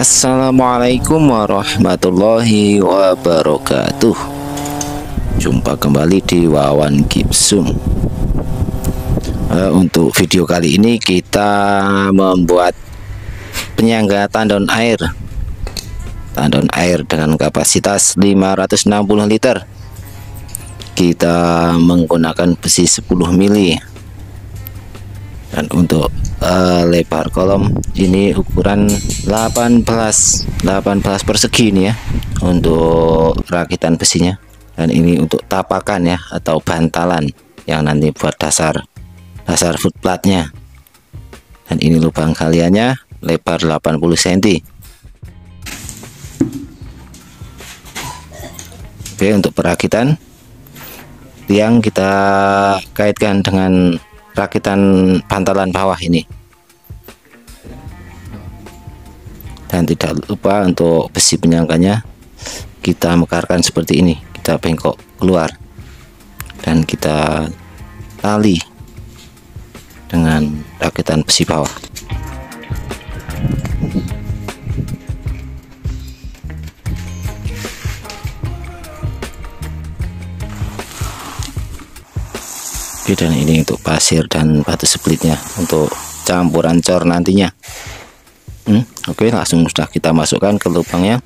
Assalamualaikum warahmatullahi wabarakatuh. Jumpa kembali di Wawan Gypsum. Untuk video kali ini kita membuat penyangga tandon air. Tandon air dengan kapasitas 560 liter. Kita menggunakan besi 10 mili. Dan untuk lebar kolom ini ukuran 18 persegi ini ya, untuk rakitan besinya. Dan ini untuk tapakan ya, atau bantalan yang nanti buat dasar footplatnya. Dan ini lubang galiannya lebar 80 cm. Oke, untuk perakitan tiang kita kaitkan dengan rakitan bantalan bawah ini. Dan tidak lupa untuk besi penyangganya kita mekarkan seperti ini, kita bengkok keluar dan kita tali dengan rakitan besi bawah. Oke, dan ini untuk pasir dan batu splitnya, untuk campuran cor nantinya. Oke, langsung sudah kita masukkan ke lubangnya,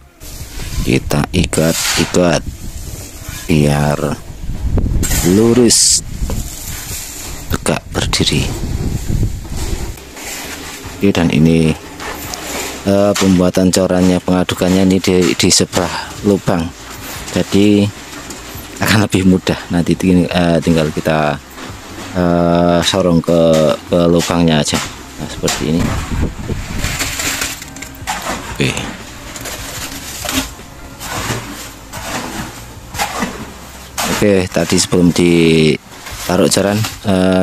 kita ikat biar lurus tegak berdiri. Oke, dan ini pembuatan corannya, pengadukannya ini di sebelah lubang, jadi akan lebih mudah nanti. Tinggal kita sorong ke lubangnya aja. Nah, seperti ini. Oke. Oke, tadi sebelum ditaruh jaran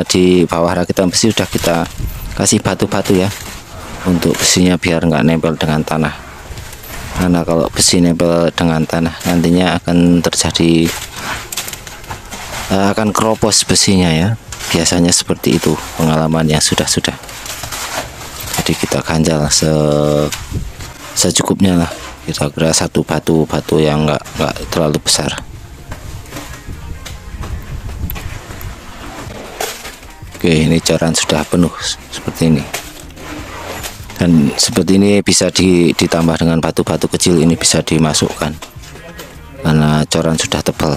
di bawah rakitan besi sudah kita kasih batu-batu ya, untuk besinya biar nggak nempel dengan tanah. Karena kalau besi nempel dengan tanah nantinya akan terjadi akan keropos besinya ya. Biasanya seperti itu pengalaman yang sudah-sudah. Jadi kita ganjal secukupnya lah, kira-kira satu batu yang enggak terlalu besar. Oke, ini coran sudah penuh seperti ini. Dan seperti ini bisa ditambah dengan batu-batu kecil, ini bisa dimasukkan karena coran sudah tebal.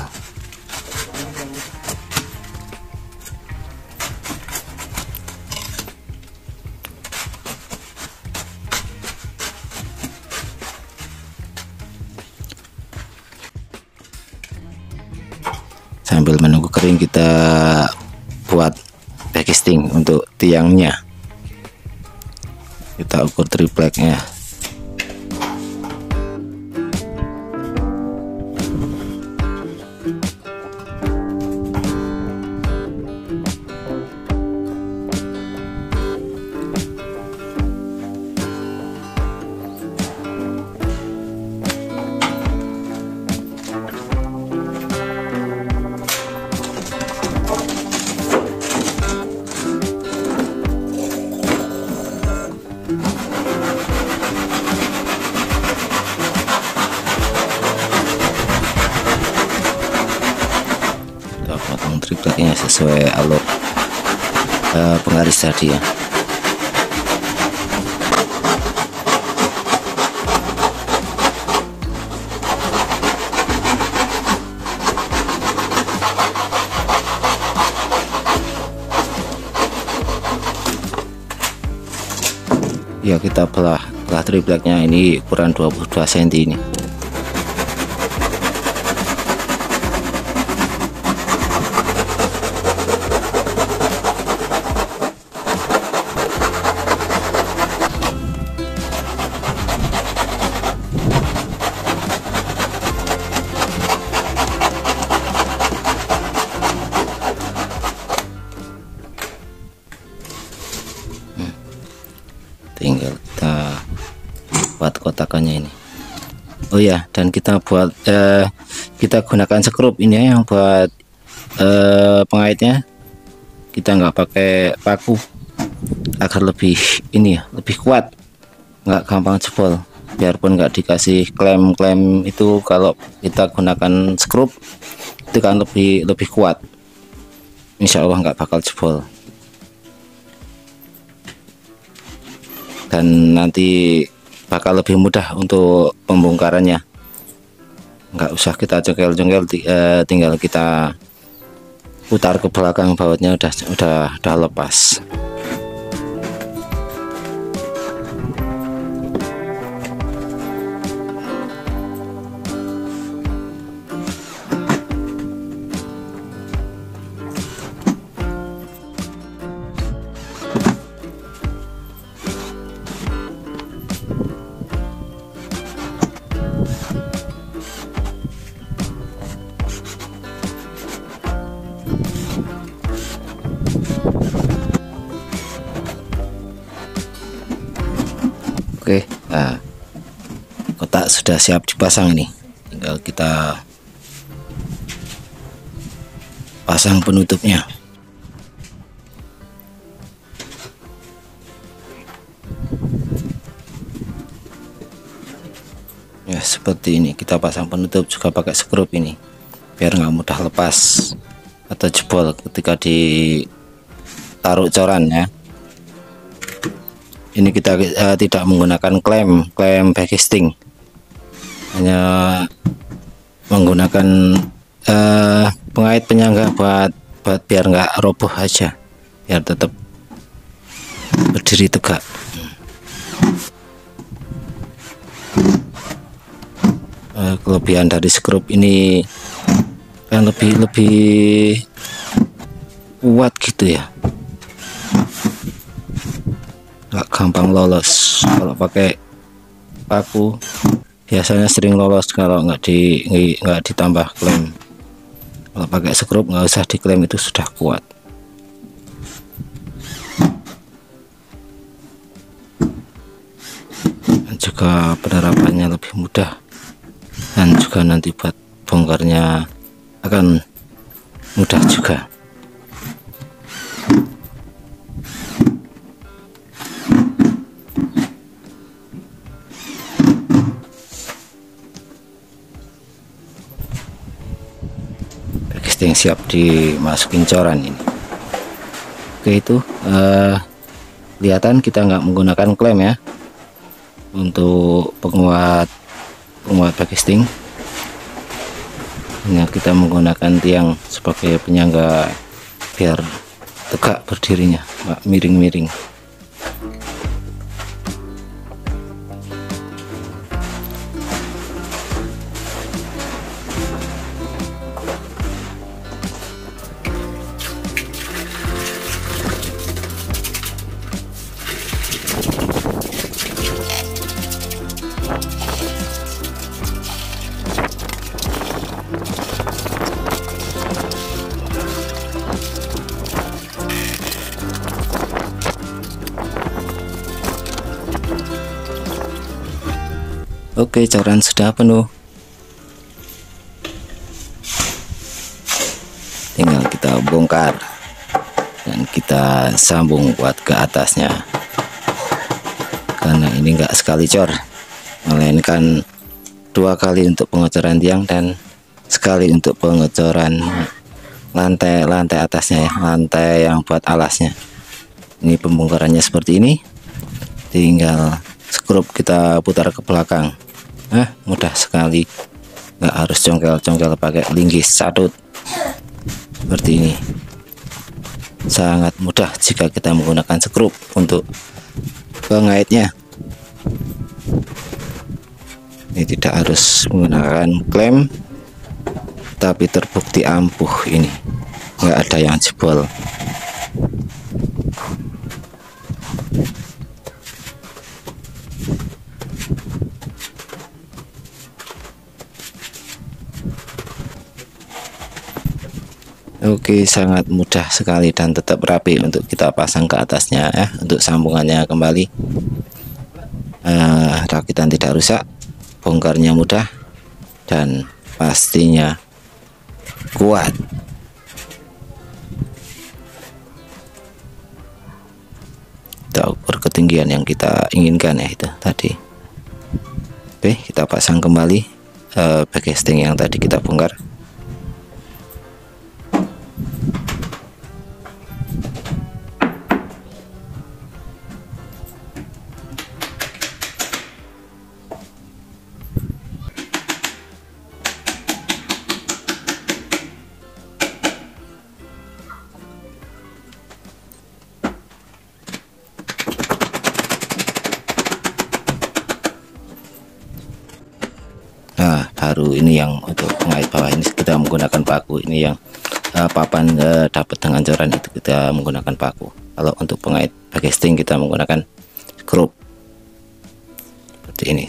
Sambil menunggu kering kita buat backisting untuk tiangnya. Kita ukur tripleknya. Potong tripleknya sesuai alur penggaris tadi ya. Ya, kita belah tripleknya, ini ukuran 22 cm ini. Tinggal kita buat kotakannya ini. Oh ya, dan kita buat kita gunakan skrup ini yang buat pengaitnya. Kita nggak pakai paku agar lebih ini ya, lebih kuat, nggak gampang jebol. biarpun nggak dikasih klem-klem itu, kalau kita gunakan skrup itu kan lebih kuat, insya Allah nggak bakal jebol. Dan nanti bakal lebih mudah untuk pembongkarannya, nggak usah kita jongkel-jongkel, tinggal kita putar ke belakang, bautnya udah lepas. Oke, nah, kotak sudah siap dipasang ini. Tinggal kita pasang penutupnya. Ya, seperti ini. Kita pasang penutup juga pakai skrup ini, biar nggak mudah lepas atau jebol ketika ditaruh coran ya. Ini kita tidak menggunakan klem backisting, hanya menggunakan pengait penyangga buat biar nggak roboh aja, biar tetap berdiri tegak. Kelebihan dari skrup ini kan lebih kuat gitu ya, gak gampang lolos. Kalau pakai paku biasanya sering lolos kalau nggak ditambah klem. Kalau pakai skrup nggak usah diklem, itu sudah kuat. Dan juga penerapannya lebih mudah, dan juga nanti buat bongkarnya akan mudah juga. Yang siap dimasukin coran ini. Oke, itu kelihatan kita nggak menggunakan klem ya untuk penguat backisting. Nah, kita menggunakan tiang sebagai penyangga biar tegak berdirinya, nggak miring-miring. Oke, coran sudah penuh, tinggal kita bongkar dan kita sambung buat ke atasnya, karena ini enggak sekali cor, melainkan dua kali untuk pengecoran tiang dan sekali untuk pengecoran lantai atasnya ya, lantai yang buat alasnya. Ini pembongkarannya seperti ini, tinggal skrup kita putar ke belakang. Nah, mudah sekali, nggak harus jongkel-jongkel pakai linggis sadut seperti ini. Sangat mudah jika kita menggunakan skrup untuk pengaitnya. Ini tidak harus menggunakan klem, tapi terbukti ampuh ini, nggak ada yang jebol. Oke, sangat mudah sekali dan tetap rapi untuk kita pasang ke atasnya ya, untuk sambungannya kembali. Rakitan tidak rusak, bongkarnya mudah, dan pastinya kuat. Kita ukur ketinggian yang kita inginkan ya, itu tadi. Oke, kita pasang kembali backcasting yang tadi kita bongkar. Baru ini yang untuk pengait bawah ini kita menggunakan paku. Ini yang papan dapat dengan coran itu kita menggunakan paku. Kalau untuk pengait backcasting kita menggunakan skrup seperti ini.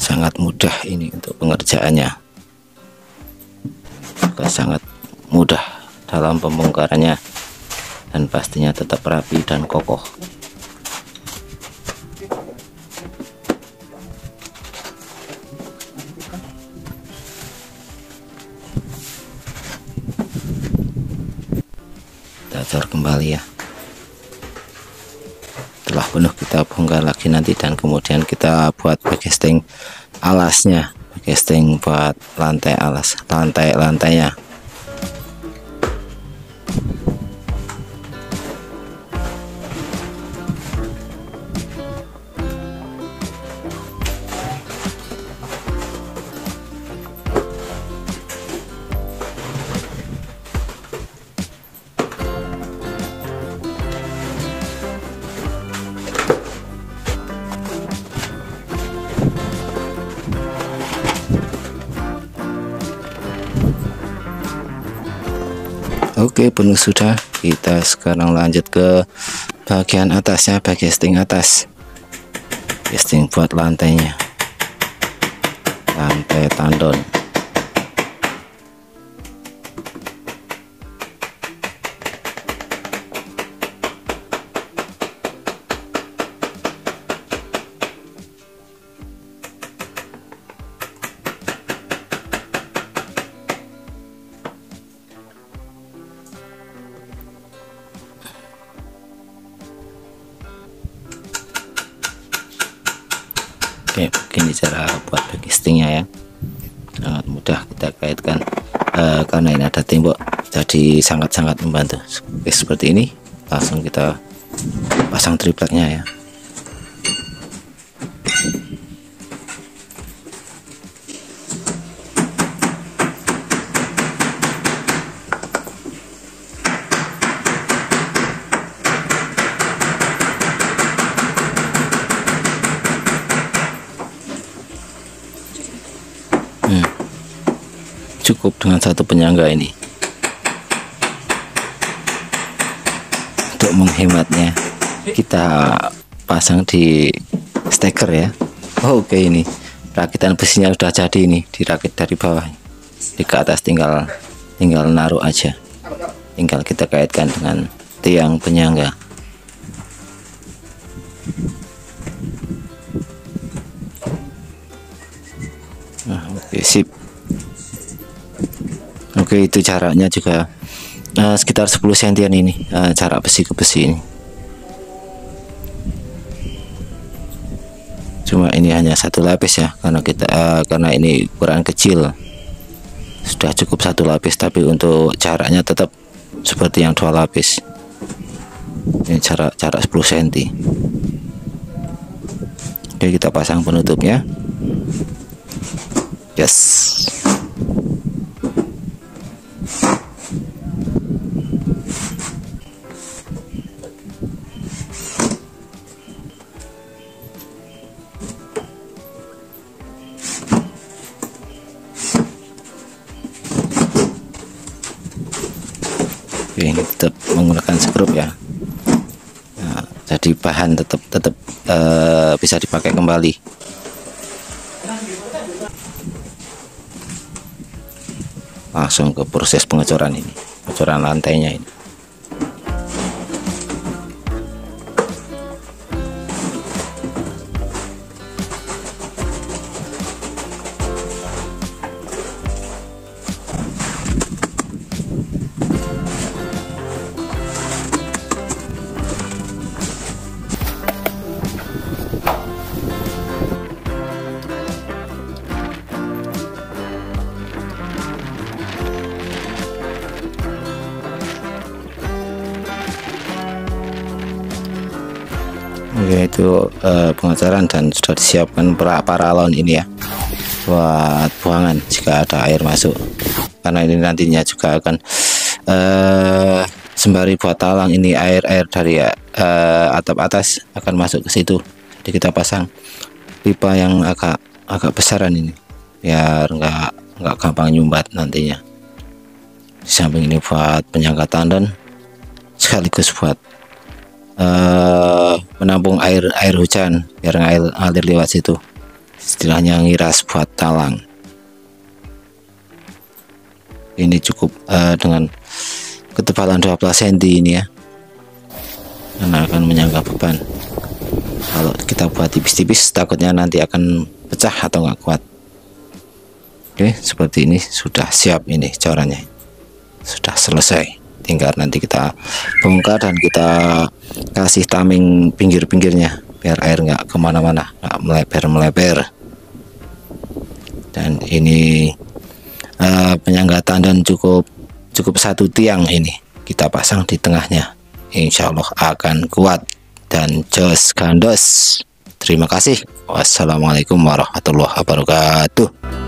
Sangat mudah ini untuk pengerjaannya, sangat mudah dalam pembongkarannya, dan pastinya tetap rapi dan kokoh. Kembali ya, telah penuh kita bongkar lagi nanti, dan kemudian kita buat backcasting alasnya, backcasting buat lantai alas, lantainya. Oke, penuh sudah. Kita sekarang lanjut ke bagian atasnya, backcasting atas, casting buat lantainya, lantai tandon. Begini cara buat backcastingnya ya, sangat mudah kita kaitkan karena ini ada tembok, jadi sangat-sangat membantu. Oke, seperti ini langsung kita pasang tripleknya ya. Cukup dengan satu penyangga ini untuk menghematnya. Kita pasang di steker ya. Oke, ini rakitan besinya sudah jadi, ini dirakit dari bawah ke atas, tinggal naruh aja, tinggal kita kaitkan dengan tiang penyangga. Nah, oke, sip. Oke, itu jaraknya juga sekitar 10 sentian ini, jarak besi ke besi ini. Cuma ini hanya satu lapis ya, karena kita karena ini ukuran kecil. Sudah cukup satu lapis, tapi untuk jaraknya tetap seperti yang dua lapis. Ini jarak 10 senti. Oke, kita pasang penutupnya. Yes. Ini tetap menggunakan skrup ya. Nah, jadi bahan tetap bisa dipakai kembali. Langsung ke proses pengecoran ini, pengecoran lantainya ini. Oke, itu pengecaran dan sudah disiapkan paralon ini ya, buat buangan jika ada air masuk, karena ini nantinya juga akan sembari buat talang ini air dari atap atas akan masuk ke situ. Jadi kita pasang pipa yang agak besaran ini biar nggak gampang nyumbat nantinya. Di samping ini buat penyangga tandon sekaligus buat menampung air hujan biar air ngalir lewat situ, istilahnya ngiras buat talang. Ini cukup dengan ketebalan 12 cm ini ya, karena akan menyangga beban. Kalau kita buat tipis-tipis takutnya nanti akan pecah atau nggak kuat. Oke, seperti ini sudah siap, ini corannya sudah selesai, tinggal nanti kita bongkar dan kita kasih tameng pinggir-pinggirnya biar air nggak kemana-mana, nggak melebar-melebar. Dan ini penyangga tandon cukup satu tiang ini kita pasang di tengahnya, insya Allah akan kuat dan jos gandos. Terima kasih, wassalamualaikum warahmatullahi wabarakatuh.